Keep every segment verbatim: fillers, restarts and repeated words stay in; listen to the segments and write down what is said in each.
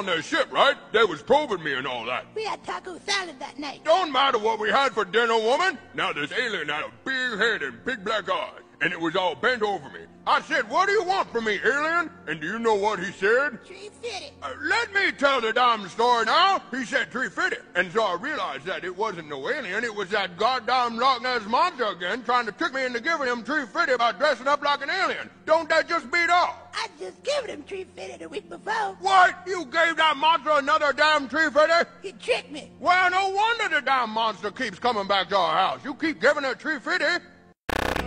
on their ship, right? They was probing me and all that. We had taco salad that night. Don't matter what we had for dinner, woman. Now this alien had a big head and big black eyes, and it was all bent over me. I said, what do you want from me, alien? And do you know what he said? Tree fitted. Uh, let me tell the damn story now. He said tree fitted. And so I realized that it wasn't no alien. It was that goddamn Loch Ness Monster again trying to trick me into giving him tree fitted by dressing up like an alien. Don't that just beat up? I just given him tree fitted a week before. What? You gave that monster another damn tree fitted? He tricked me. Well, no wonder the damn monster keeps coming back to our house. You keep giving it tree fitted.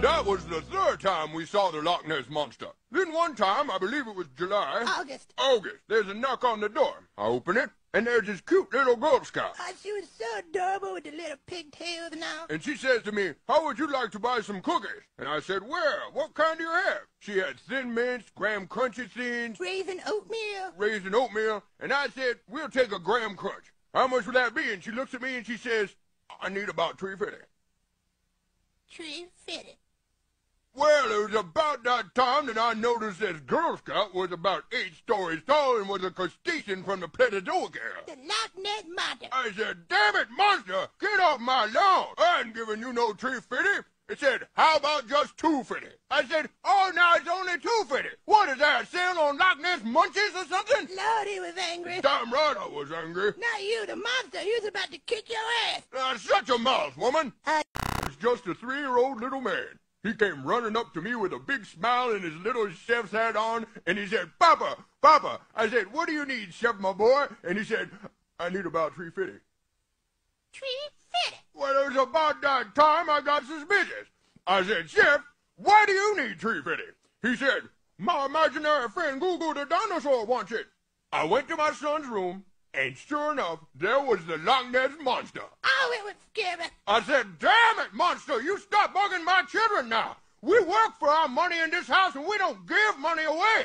That was the third time we saw the Loch Ness Monster. Then one time, I believe it was July... August. August. There's a knock on the door. I open it, and there's this cute little Girl Scout. Oh, she was so adorable with the little pigtails and all. And she says to me, how would you like to buy some cookies? And I said, well, what kind do you have? She had Thin Mints, Graham Crunchy Thins... Raisin Oatmeal. Raisin Oatmeal. And I said, we'll take a Graham Crunch. How much would that be? And she looks at me and she says, I need about three fifty. three fifty. Well, it was about that time that I noticed this Girl Scout was about eight stories tall and was a crustacean from the Paleozoic era. The Loch Ness Monster. I said, damn it, monster, get off my lawn. I ain't giving you no three fifty. It said, how about just two fifty? I said, oh, now it's only two fifty. What is that, sale on Loch Ness Munchies or something? Lord, he was angry. Damn right I was angry. Not you, the monster. He was about to kick your ass. Now, shut your mouth, woman. Uh, it was just a three-year-old little man. He came running up to me with a big smile and his little chef's hat on, and he said, Papa, Papa. I said, what do you need, chef, my boy? And he said, I need about three fifty. three fifty? Well, it was about that time I got suspicious. I said, chef, why do you need three fifty? He said, my imaginary friend Goo Goo the Dinosaur wants it. I went to my son's room, and sure enough, there was the Loch Ness Monster. Oh, it was scary. I said, damn it, monster, you stop bugging my children now. We work for our money in this house, and we don't give money away.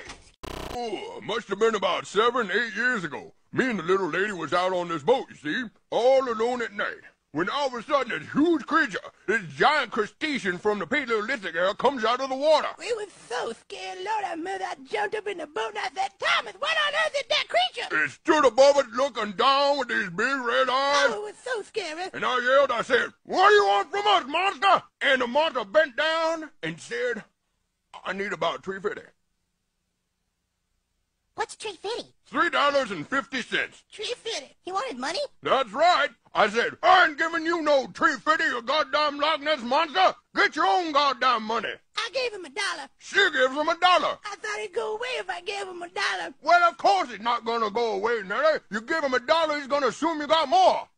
Oh, must have been about seven, eight years ago. Me and the little lady was out on this boat, you see, all alone at night. When all of a sudden, this huge creature, this giant crustacean from the Paleolithic era, comes out of the water. We were so scared, Lord, I remember I jumped up in the boat and I said, Thomas, what on earth is that creature? It stood above us looking down with these big red eyes. Oh, it was so scary. And I yelled, I said, what do you want from us, monster? And the monster bent down and said, I need about three fifty. What's three fifty? Three dollars and fifty cents. three fifty? He wanted money? That's right. I said, I ain't giving you no three fifty, you goddamn Loch Ness Monster. Get your own goddamn money. I gave him a dollar. She gives him a dollar. I thought he'd go away if I gave him a dollar. Well, of course he's not gonna go away, Nelly. You give him a dollar, he's gonna assume you got more.